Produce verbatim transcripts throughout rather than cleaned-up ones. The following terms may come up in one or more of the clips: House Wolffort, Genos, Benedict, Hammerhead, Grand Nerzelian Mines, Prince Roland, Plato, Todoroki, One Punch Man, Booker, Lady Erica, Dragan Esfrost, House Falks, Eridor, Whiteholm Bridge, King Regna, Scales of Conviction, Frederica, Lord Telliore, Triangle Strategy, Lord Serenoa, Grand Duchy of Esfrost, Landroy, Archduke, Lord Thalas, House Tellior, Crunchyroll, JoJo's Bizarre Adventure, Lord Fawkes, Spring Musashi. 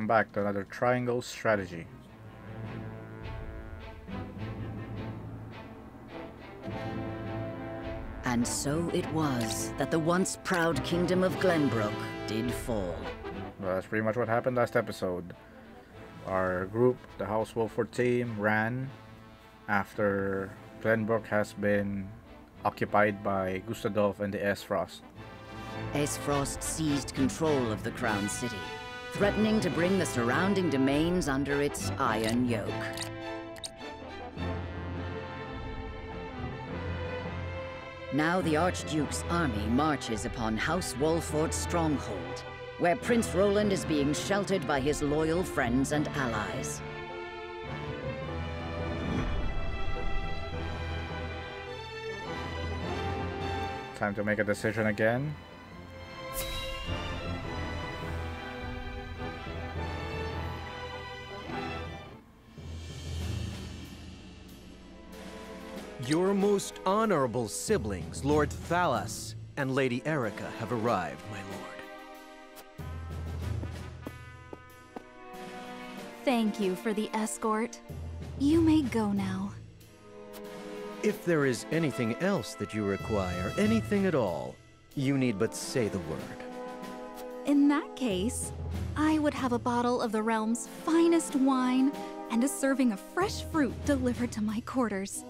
welcome back to another Triangle Strategy. And so it was that the once proud kingdom of Glenbrook did fall. Well, that's pretty much what happened last episode. Our group, the House Wolffort team, ran after Glenbrook has been occupied by Gustadolph and the Esfrost. Esfrost seized control of the Crown City, threatening to bring the surrounding domains under its iron yoke. Now the Archduke's army marches upon House Wolffort's stronghold, where Prince Roland is being sheltered by his loyal friends and allies. Time to make a decision again. Your most honorable siblings, Lord Thalas and Lady Erica, have arrived, my lord. Thank you for the escort. You may go now. If there is anything else that you require, anything at all, you need but say the word. In that case, I would have a bottle of the realm's finest wine and a serving of fresh fruit delivered to my quarters.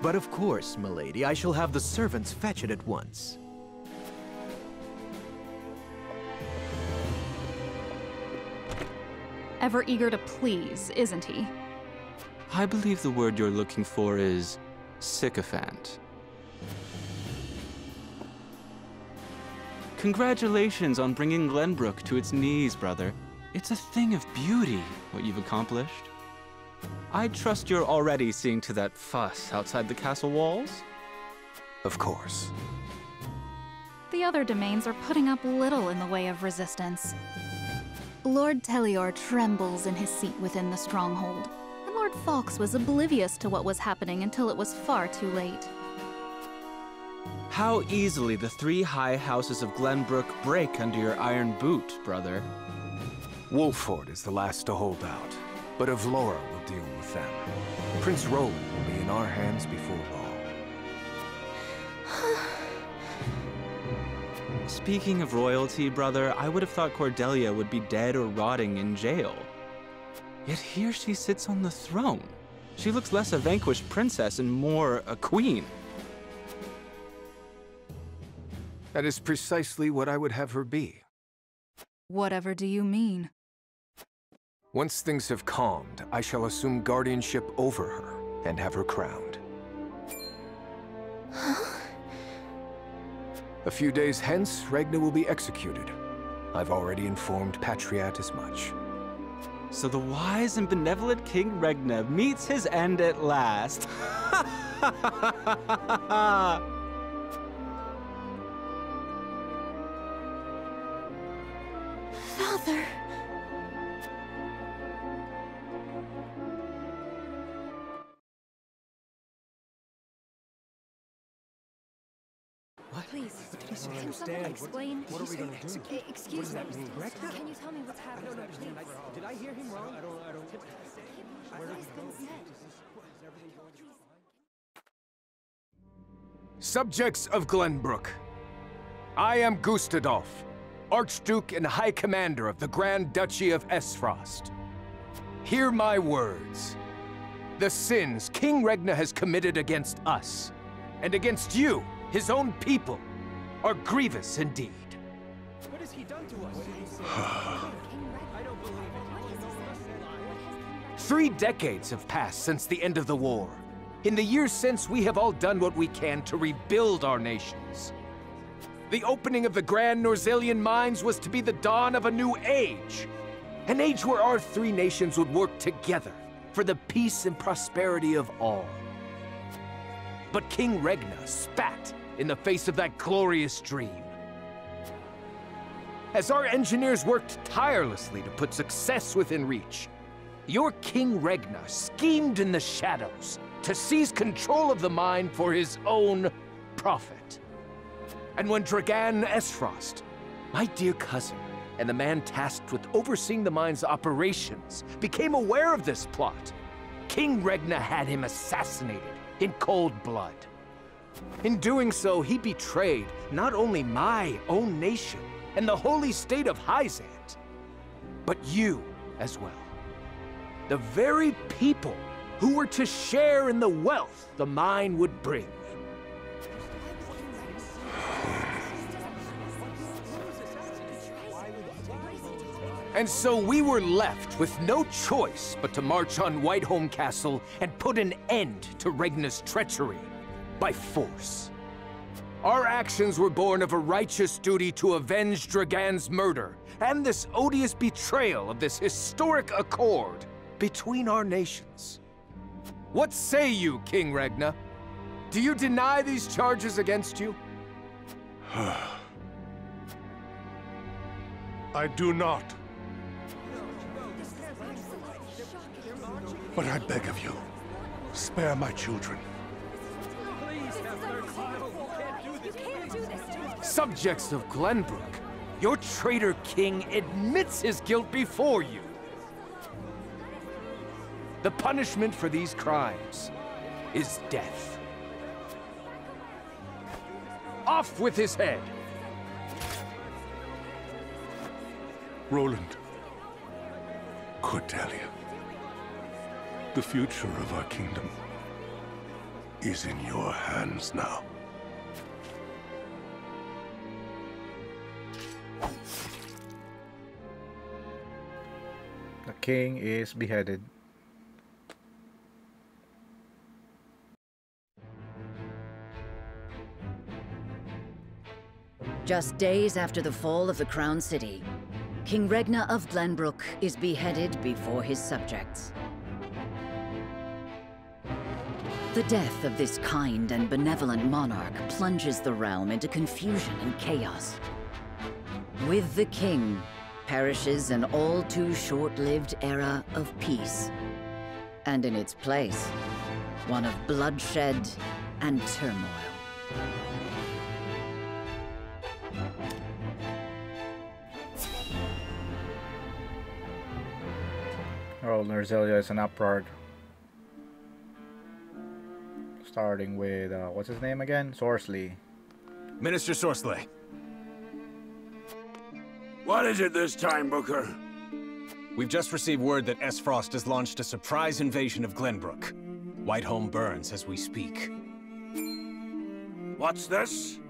But of course, milady, I shall have the servants fetch it at once. Ever eager to please, isn't he? I believe the word you're looking for is sycophant. Congratulations on bringing Glenbrook to its knees, brother. It's a thing of beauty, what you've accomplished. I trust you're already seeing to that fuss outside the castle walls? Of course. The other domains are putting up little in the way of resistance. Lord Telliore trembles in his seat within the stronghold. Lord Fawkes was oblivious to what was happening until it was far too late. How easily the three high houses of Glenbrook break under your iron boot, brother. Wolffort is the last to hold out, but Avlora will deal with them. Prince Roland will be in our hands before long. Speaking of royalty, brother, I would have thought Cordelia would be dead or rotting in jail. Yet here she sits on the throne. She looks less a vanquished princess and more a queen. That is precisely what I would have her be. Whatever do you mean? Once things have calmed, I shall assume guardianship over her and have her crowned. A few days hence, Regna will be executed. I've already informed Patriat as much. So the wise and benevolent King Regna meets his end at last. Father. What? Please, can someone explain? What are we going to do? Excuse me. Can you tell me what's happening? I don't understand. Did I hear him wrong? I don't. I don't. What has been said? Subjects of Glenbrook, I am Gustadolph, Archduke and High Commander of the Grand Duchy of Esfrost. Hear my words. The sins King Regna has committed against us, and against you, his own people, are grievous indeed. What has he done to us? Three decades have passed since the end of the war. In the years since, we have all done what we can to rebuild our nations. The opening of the Grand Nerzelian Mines was to be the dawn of a new age. An age where our three nations would work together for the peace and prosperity of all. But King Regna spat in the face of that glorious dream. As our engineers worked tirelessly to put success within reach, your King Regna schemed in the shadows to seize control of the mine for his own profit. And when Dragan Esfrost, my dear cousin, and the man tasked with overseeing the mine's operations became aware of this plot. King Regna had him assassinated in cold blood. In doing so, he betrayed not only my own nation and the holy state of Hyzante, but you as well. The very people who were to share in the wealth the mine would bring. And so we were left with no choice but to march on Whiteholm Castle and put an end to Regna's treachery by force. Our actions were born of a righteous duty to avenge Dragan's murder and this odious betrayal of this historic accord between our nations. What say you, King Regna? Do you deny these charges against you? I do not. But I beg of you, spare my children. Subjects of Glenbrook, your traitor king admits his guilt before you. The punishment for these crimes is death. Off with his head! Roland, Cordelia, the future of our kingdom is in your hands now. The king is beheaded. Just days after the fall of the Crown City, King Regna of Glenbrook is beheaded before his subjects. The death of this kind and benevolent monarch plunges the realm into confusion and chaos. With the king perishes an all too short-lived era of peace, and in its place, one of bloodshed and turmoil. Oh, Nerzelia is an uproar. Starting with, uh, what's his name again? Sorsley. Minister Sorsley. What is it this time, Booker? We've just received word that Esfrost has launched a surprise invasion of Glenbrook. Whiteholm burns as we speak. What's this?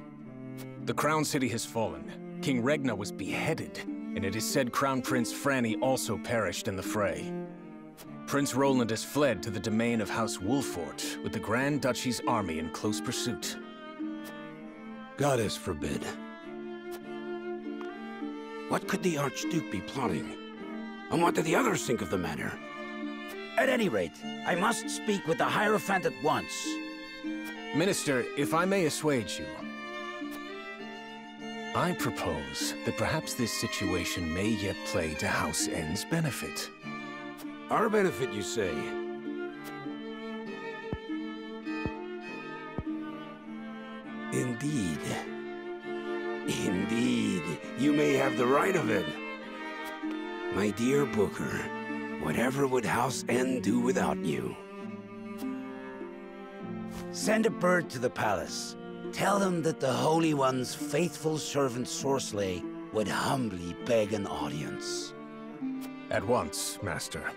The Crown City has fallen. King Regna was beheaded, and it is said Crown Prince Franny also perished in the fray. Prince Roland has fled to the domain of House Wolffort, with the Grand Duchy's army in close pursuit. Goddess forbid. What could the Archduke be plotting? And what did the others think of the matter? At any rate, I must speak with the Hierophant at once. Minister, if I may assuage you, I propose that perhaps this situation may yet play to House End's benefit. Our benefit, you say? Indeed. Indeed. You may have the right of it. My dear Booker, whatever would House End do without you? Send a bird to the palace. Tell him that the Holy One's faithful servant Sorsley would humbly beg an audience. At once, Master.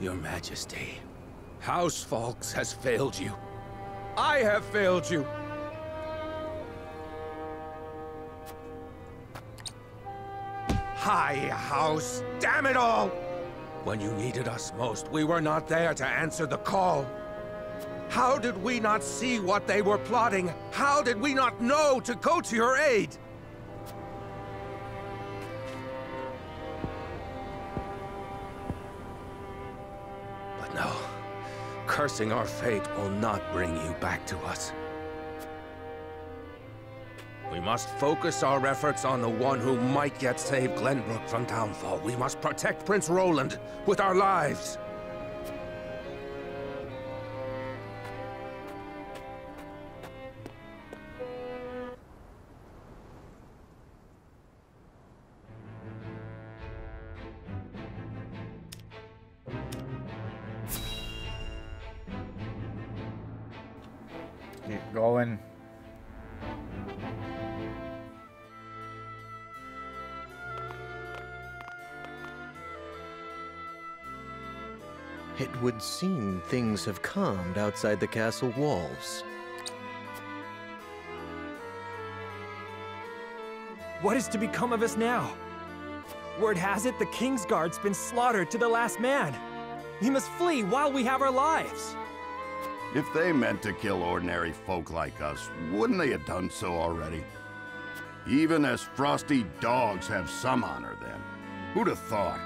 Your Majesty, House Falks has failed you. I have failed you. High House, damn it all! When you needed us most, we were not there to answer the call. How did we not see what they were plotting? How did we not know to go to your aid? Cursing our fate will not bring you back to us. We must focus our efforts on the one who might yet save Glenbrook from downfall. We must protect Prince Roland with our lives. It would seem things have calmed outside the castle walls. What is to become of us now? Word has it the King's Guard's been slaughtered to the last man. We must flee while we have our lives. If they meant to kill ordinary folk like us, wouldn't they have done so already? Even as frosty dogs have some honor then. Who'd have thought?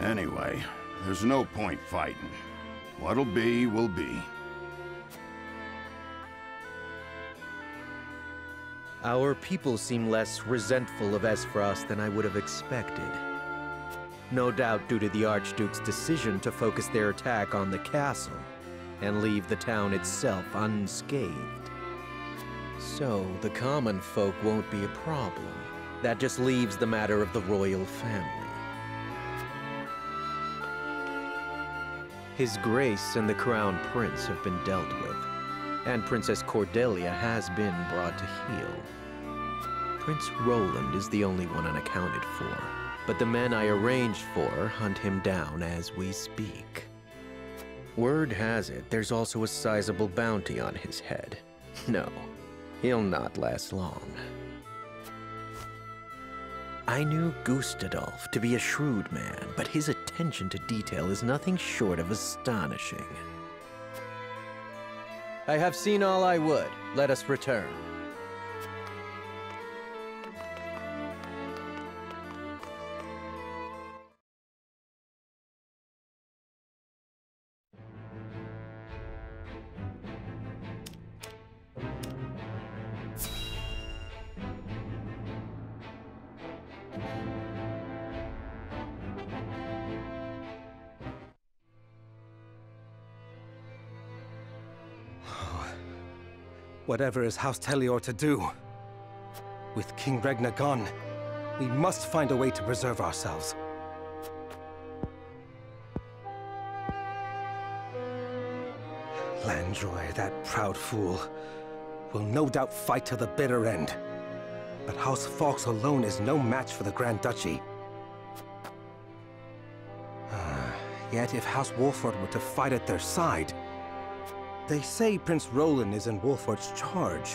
Anyway, there's no point fighting. What'll be, will be. Our people seem less resentful of Esfrost than I would have expected. No doubt due to the Archduke's decision to focus their attack on the castle and leave the town itself unscathed. So the common folk won't be a problem. That just leaves the matter of the royal family. His Grace and the Crown Prince have been dealt with, and Princess Cordelia has been brought to heel. Prince Roland is the only one unaccounted for, but the men I arranged for hunt him down as we speak. Word has it there's also a sizable bounty on his head. No, he'll not last long. I knew Gustadolph to be a shrewd man, but his attention to detail is nothing short of astonishing. I have seen all I would. Let us return. Whatever is House Tellior to do, with King Regna gone, we must find a way to preserve ourselves. Landroy, that proud fool, will no doubt fight to the bitter end. But House Falks alone is no match for the Grand Duchy. Uh, yet if House Wolffort were to fight at their side, they say Prince Roland is in Wolfort's charge.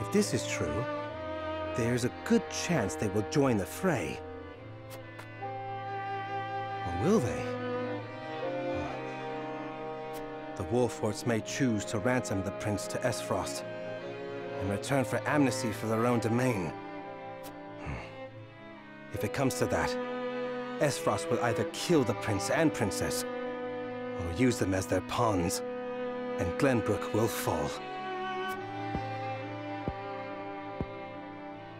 If this is true, there's a good chance they will join the fray. Or will they? The Wolforts may choose to ransom the prince to Esfrost in return for amnesty for their own domain. If it comes to that, Esfrost will either kill the prince and princess, or use them as their pawns. And Glenbrook will fall.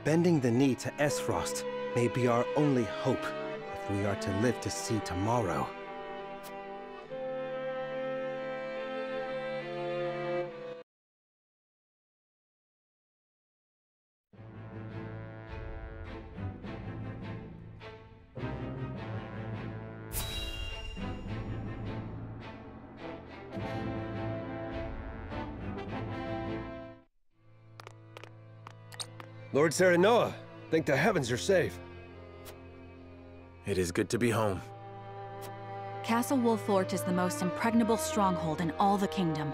Bending the knee to Esfrost may be our only hope if we are to live to see tomorrow. Lord Serenoa, thank the heavens you're safe. It is good to be home. Castle Wolffort is the most impregnable stronghold in all the kingdom.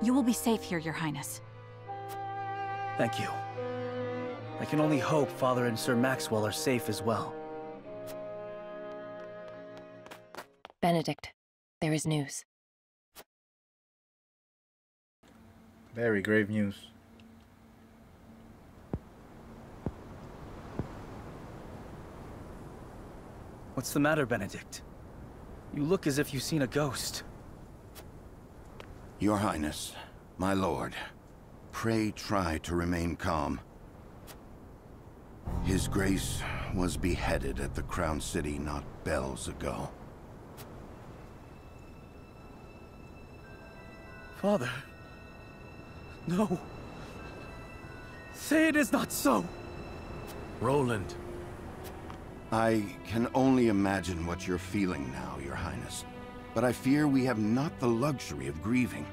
You will be safe here, Your Highness. Thank you. I can only hope Father and Sir Maxwell are safe as well. Benedict, there is news. Very grave news. What's the matter, Benedict? You look as if you've seen a ghost. Your Highness, my lord, pray try to remain calm. His Grace was beheaded at the Crown City not bells ago. Father, no. Say it is not so. Roland. I can only imagine what you're feeling now, Your Highness, but I fear we have not the luxury of grieving.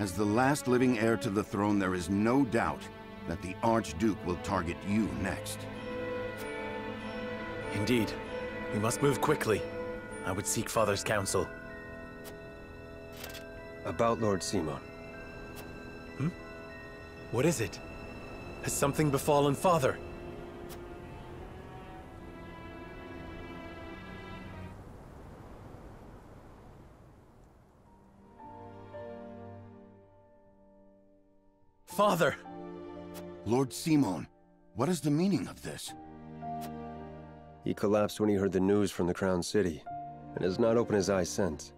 As the last living heir to the throne, there is no doubt that the Archduke will target you next. Indeed. We must move quickly. I would seek Father's counsel. About Lord Simon. Hmm? What is it? Has something befallen Father? Father! Lord Simon, what is the meaning of this? He collapsed when he heard the news from the Crown City, and has not opened his eyes since.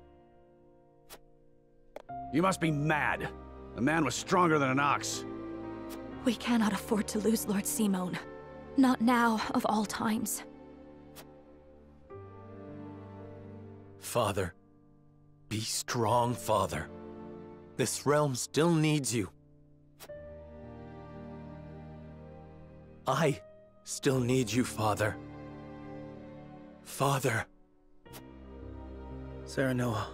You must be mad! The man was stronger than an ox! We cannot afford to lose Lord Simon. Not now, of all times. Father. Be strong, Father. This realm still needs you. I still need you, Father. Father. Serenoa.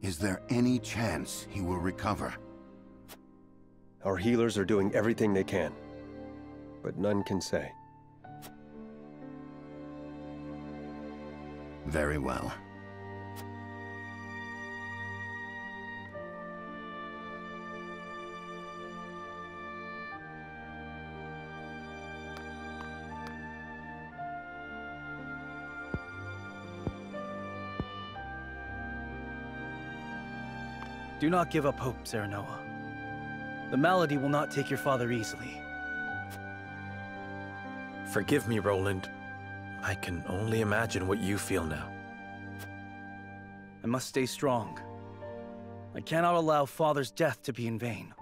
Is there any chance he will recover? Our healers are doing everything they can, but none can say. Very well. Do not give up hope, Serenoa. The malady will not take your father easily. Forgive me, Roland. I can only imagine what you feel now. I must stay strong. I cannot allow Father's death to be in vain.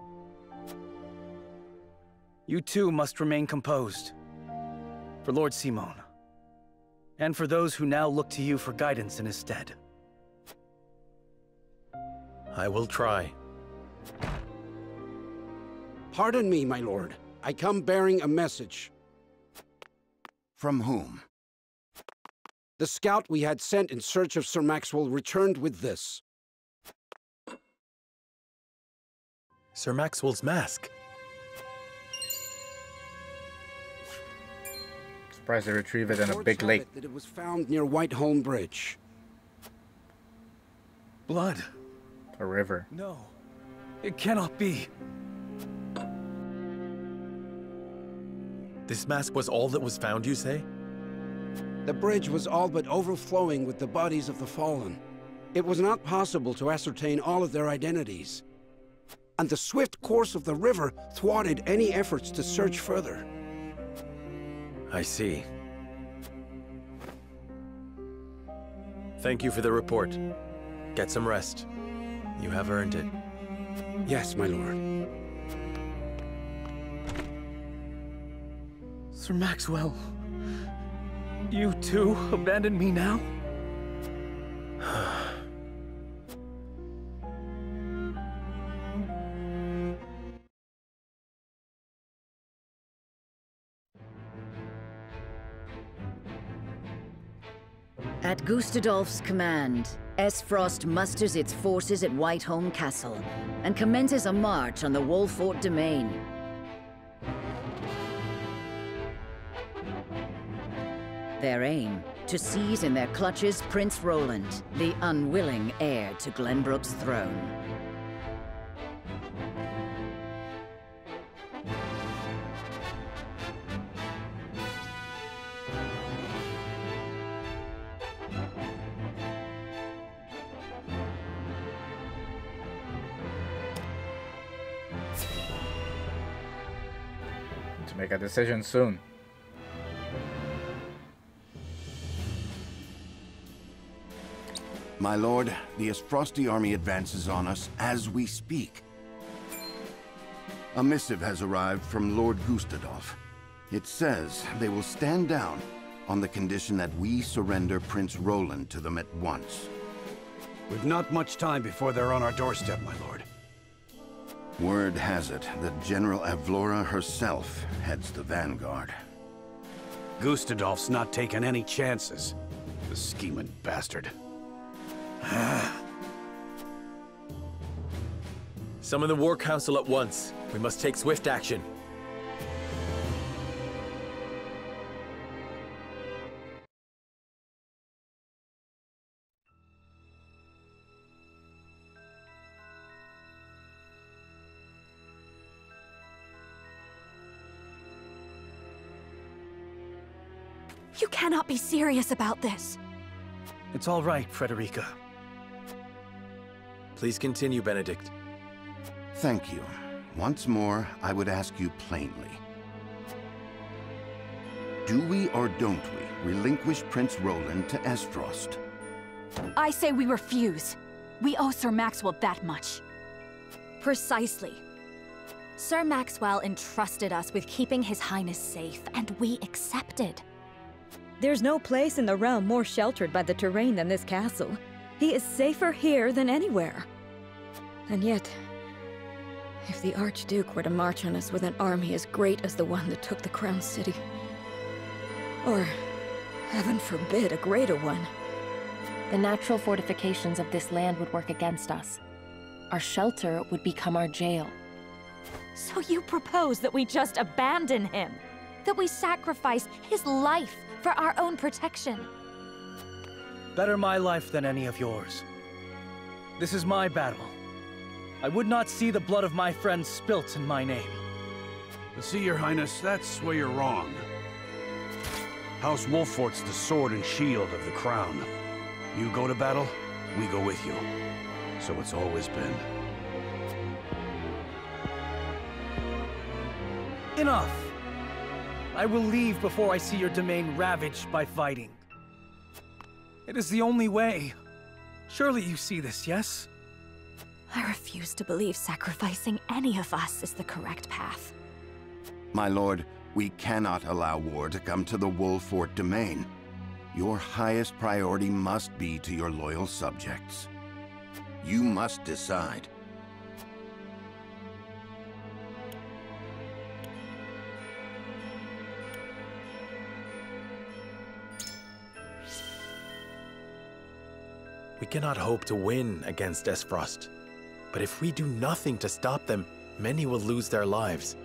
You too must remain composed. For Lord Simon. And for those who now look to you for guidance in his stead. I will try. Pardon me, my lord. I come bearing a message. From whom? The scout we had sent in search of Sir Maxwell returned with this. Sir Maxwell's mask. Surprised they retrieve it in a big lake. That it was found near Whiteholm Bridge. Blood. A river. No, it cannot be. This mask was all that was found, you say? The bridge was all but overflowing with the bodies of the fallen. It was not possible to ascertain all of their identities. And the swift course of the river thwarted any efforts to search further. I see. Thank you for the report. Get some rest. You have earned it. Yes, my lord. Sir Maxwell, you too abandon me now? At Gustadolph's command, Esfrost musters its forces at Whiteholm Castle and commences a march on the Wolffort domain. Their aim, to seize in their clutches Prince Roland, the unwilling heir to Glenbrook's throne. Make a decision soon. My lord, the Esfrosti army advances on us as we speak. A missive has arrived from Lord Gustadolph. It says they will stand down on the condition that we surrender Prince Roland to them at once. We've not much time before they're on our doorstep, my lord. Word has it that General Avlora herself heads the vanguard. Gustadolph's not taking any chances. The scheming bastard. Summon the War Council at once. We must take swift action. You cannot be serious about this. It's all right, Frederica. Please continue, Benedict. Thank you. Once more, I would ask you plainly. Do we or don't we relinquish Prince Roland to Esfrost? I say we refuse. We owe Sir Maxwell that much. Precisely. Sir Maxwell entrusted us with keeping His Highness safe, and we accepted. There's no place in the realm more sheltered by the terrain than this castle. He is safer here than anywhere. And yet, if the Archduke were to march on us with an army as great as the one that took the Crown City, or, heaven forbid, a greater one, the natural fortifications of this land would work against us. Our shelter would become our jail. So you propose that we just abandon him? That we sacrifice his life for our own protection? Better my life than any of yours. This is my battle. I would not see the blood of my friends spilt in my name. See, Your Highness, that's where you're wrong. House Wolffort's the sword and shield of the crown. You go to battle, we go with you. So it's always been. Enough! I will leave before I see your domain ravaged by fighting. It is the only way. Surely you see this, yes? I refuse to believe sacrificing any of us is the correct path. My lord, we cannot allow war to come to the Wolffort domain. Your highest priority must be to your loyal subjects. You must decide. We cannot hope to win against Esfrost, but if we do nothing to stop them, many will lose their lives.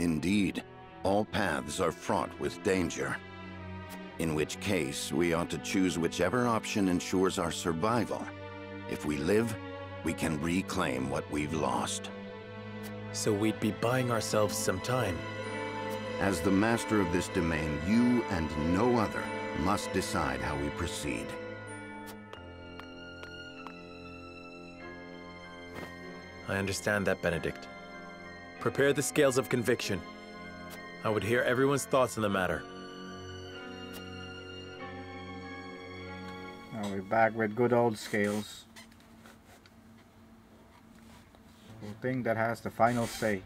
Indeed, all paths are fraught with danger, in which case we ought to choose whichever option ensures our survival. If we live, we can reclaim what we've lost. So we'd be buying ourselves some time. As the master of this domain, you and no other must decide how we proceed. I understand that, Benedict. Prepare the Scales of Conviction. I would hear everyone's thoughts on the matter. Now we're back with good old Scales. The thing that has the final say.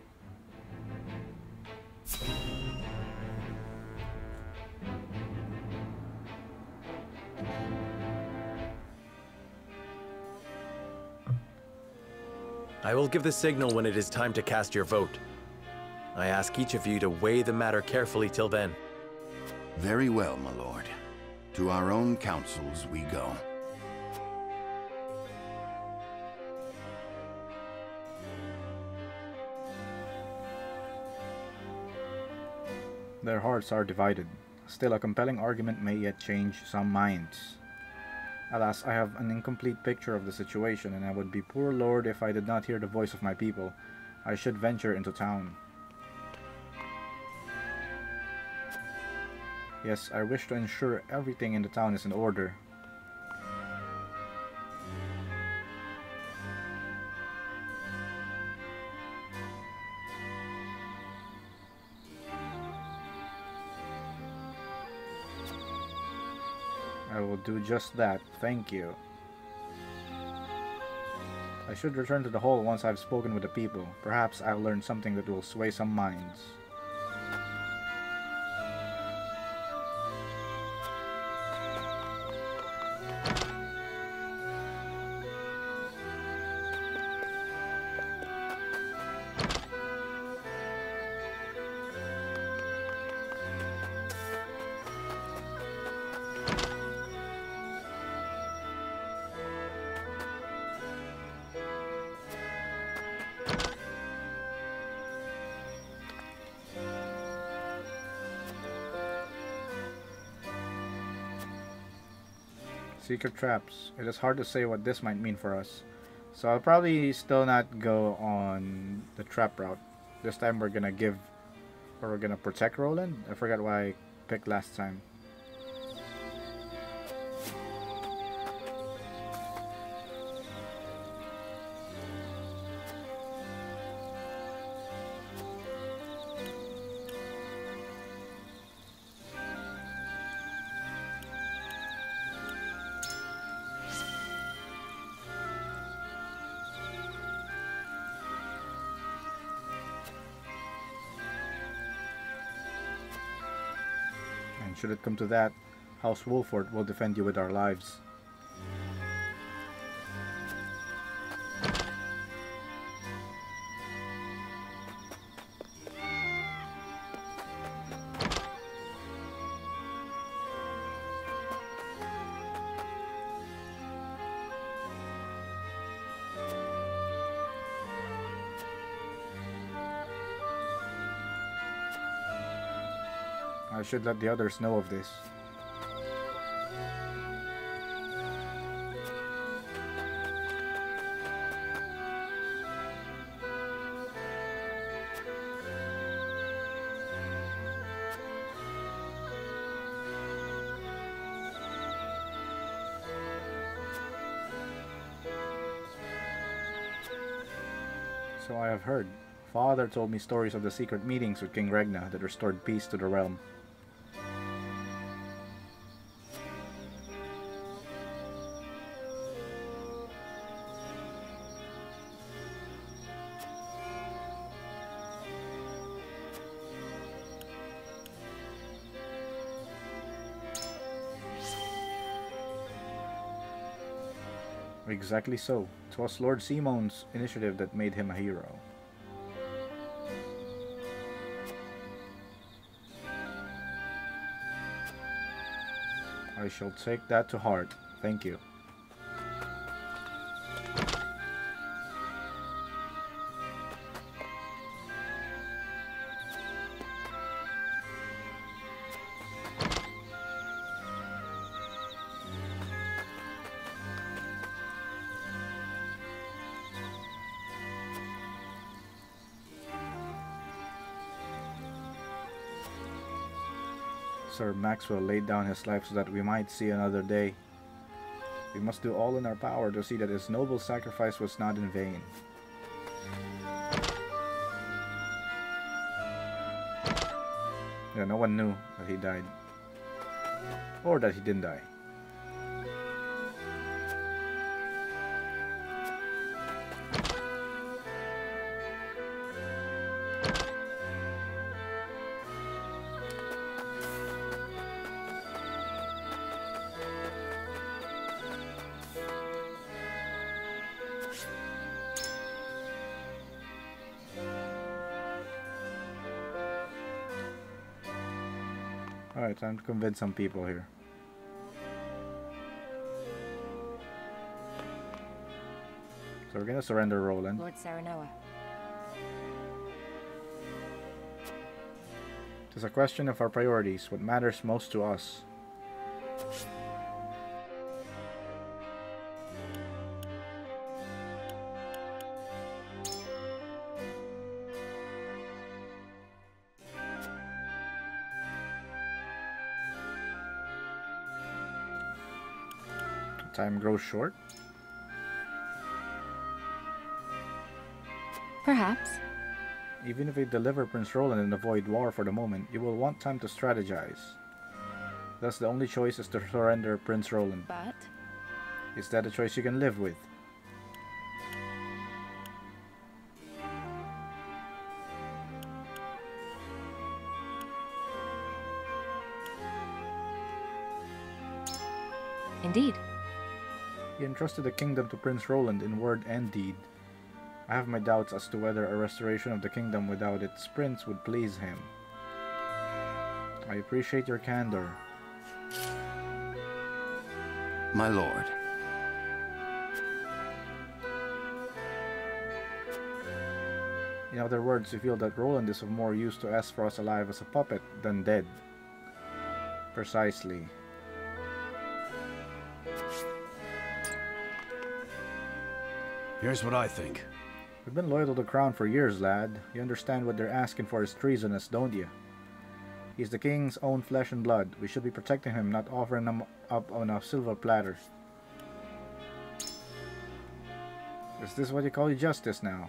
I will give the signal when it is time to cast your vote. I ask each of you to weigh the matter carefully till then. Very well, my lord. To our own councils we go. Their hearts are divided. Still, a compelling argument may yet change some minds. Alas, I have an incomplete picture of the situation, and I would be poor lord if I did not hear the voice of my people. I should venture into town. Yes, I wish to ensure everything in the town is in order. Do just that, thank you. I should return to the hall once I've spoken with the people. Perhaps I'll learn something that will sway some minds. Secret traps. It is hard to say what this might mean for us. So I'll probably still not go on the trap route. This time we're gonna give, or we're gonna protect Roland. I forgot why I picked last time. Should it come to that, House Wolffort will defend you with our lives. I should let the others know of this. So I have heard. Father told me stories of the secret meetings with King Regna that restored peace to the realm. Exactly so. 'Twas Lord Simon's initiative that made him a hero. I shall take that to heart. Thank you. Sir Maxwell laid down his life so that we might see another day. We must do all in our power to see that his noble sacrifice was not in vain. Yeah, no one knew that he died. Or that he didn't die. Alright, time to convince some people here. So we're gonna surrender Roland. Lord Serenoa. It is a question of our priorities, what matters most to us. Time grows short. Perhaps. Even if we deliver Prince Roland and avoid war for the moment, you will want time to strategize. Thus, the only choice is to surrender Prince Roland. But? Is that a choice you can live with? Indeed. He entrusted the kingdom to Prince Roland in word and deed. I have my doubts as to whether a restoration of the kingdom without its prince would please him. I appreciate your candor. My lord. In other words, you feel that Roland is of more use to Esfrost alive as a puppet than dead. Precisely. Here's what I think. You've been loyal to the crown for years, lad. You understand what they're asking for is treasonous, don't you? He's the king's own flesh and blood. We should be protecting him, not offering him up on a silver platter. Is this what you call justice now?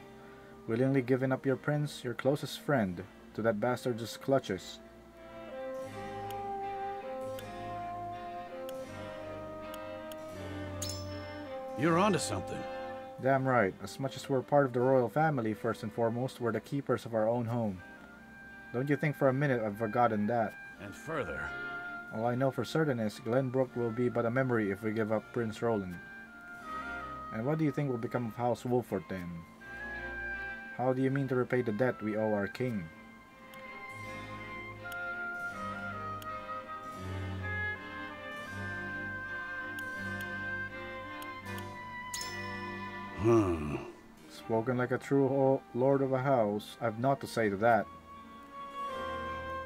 Willingly giving up your prince, your closest friend, to that bastard's clutches. You're onto something. Damn right. As much as we're part of the royal family, first and foremost, we're the keepers of our own home. Don't you think for a minute I've forgotten that. And further. All I know for certain is Glenbrook will be but a memory if we give up Prince Roland. And what do you think will become of House Wolffort then? How do you mean to repay the debt we owe our king? Hmm. Spoken like a true lord of a house, I've naught to say to that.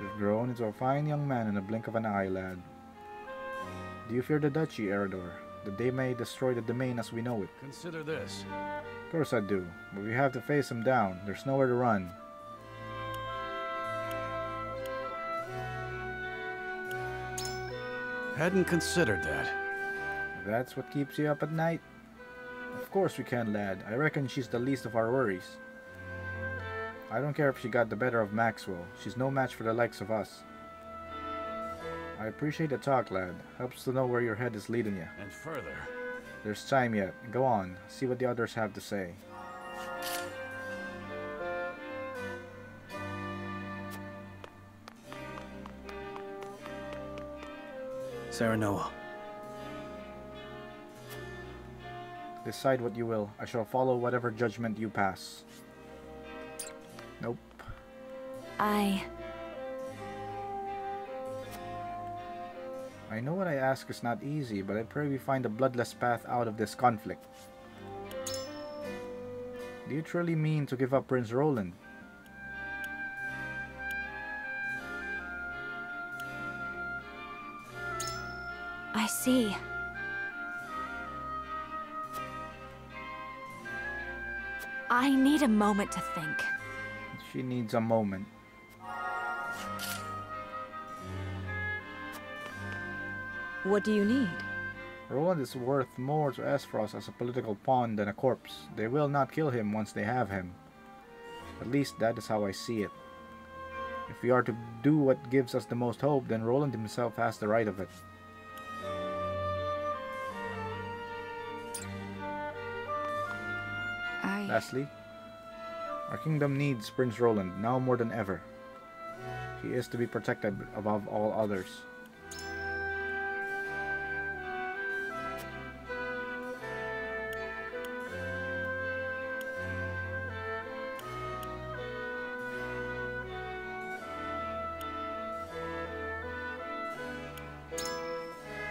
You've grown into a fine young man in a blink of an eye, lad. Do you fear the duchy, Eridor? That they may destroy the domain as we know it? Consider this. Of course I do, but we have to face them down. There's nowhere to run. Hadn't considered that. That's what keeps you up at night? Of course we can, lad. I reckon she's the least of our worries. I don't care if she got the better of Maxwell. She's no match for the likes of us. I appreciate the talk, lad. Helps to know where your head is leading you. And further. There's time yet. Go on. See what the others have to say. Serenoa. Decide what you will. I shall follow whatever judgment you pass. Nope. I... I know what I ask is not easy, but I pray we find a bloodless path out of this conflict. Do you truly mean to give up Prince Roland? I see. I need a moment to think. She needs a moment. What do you need? Roland is worth more to Esfrost as a political pawn than a corpse. They will not kill him once they have him. At least that is how I see it. If we are to do what gives us the most hope, then Roland himself has the right of it. I... Lastly, our kingdom needs Prince Roland, now more than ever. He is to be protected above all others.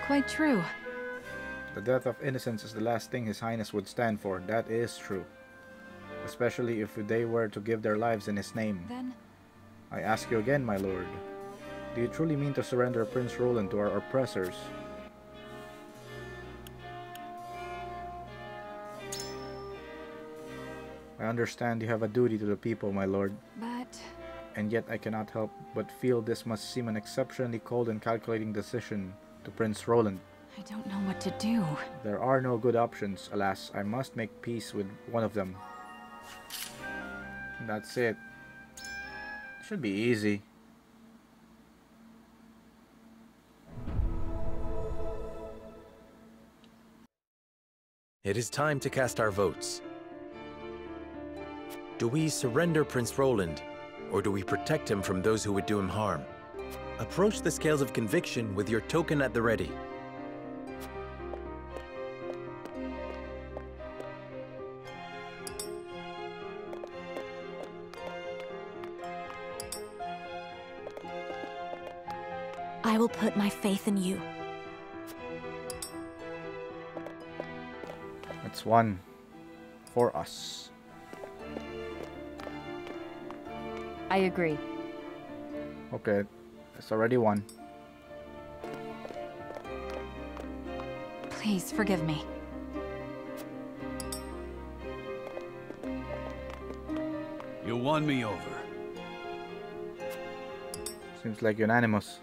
Quite true. The death of innocence is the last thing His Highness would stand for. That is true. Especially if they were to give their lives in his name. Then? I ask you again, my lord. Do you truly mean to surrender Prince Roland to our oppressors? I understand you have a duty to the people, my lord. But... And yet I cannot help but feel this must seem an exceptionally cold and calculating decision to Prince Roland. I don't know what to do. There are no good options, alas. I must make peace with one of them. That's it. Should be easy. It is time to cast our votes. Do we surrender Prince Roland, or do we protect him from those who would do him harm? Approach the Scales of Conviction with your token at the ready. I will put my faith in you. That's one for us. I agree. Okay, it's already one. Please forgive me. You won me over. Seems like unanimous.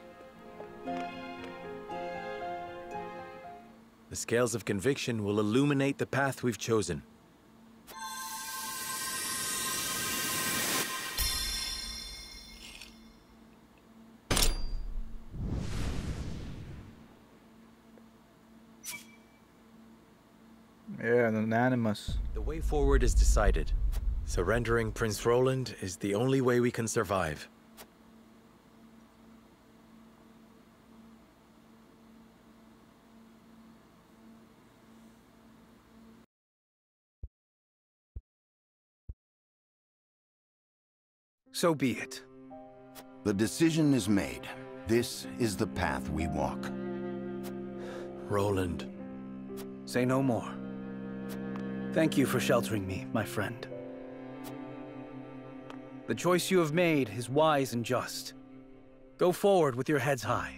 The Scales of Conviction will illuminate the path we've chosen. Yeah, unanimous. The way forward is decided. Surrendering Prince Roland is the only way we can survive. So be it. The decision is made. This is the path we walk. Roland. Say no more. Thank you for sheltering me, my friend. The choice you have made is wise and just. Go forward with your heads high.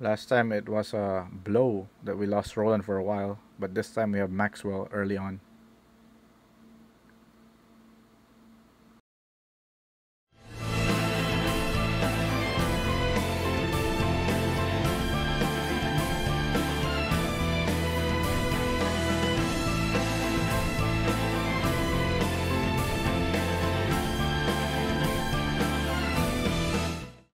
Last time it was a blow that we lost Roland for a while, but this time we have Maxwell early on.